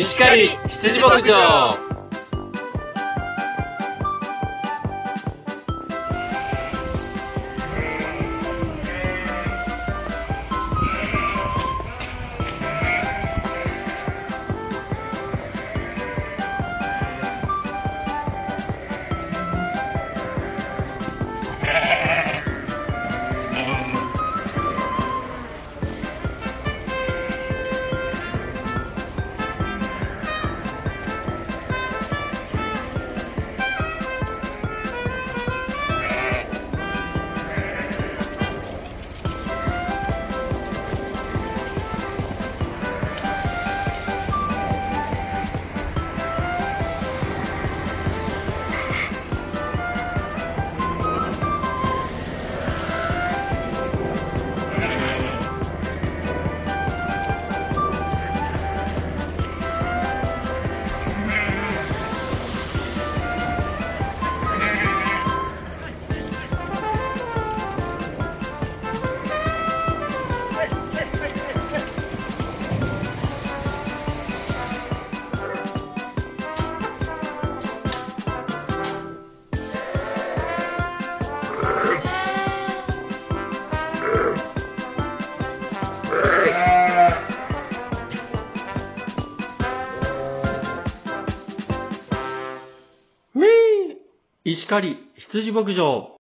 石狩ひつじ牧場。石狩ひつじ牧場。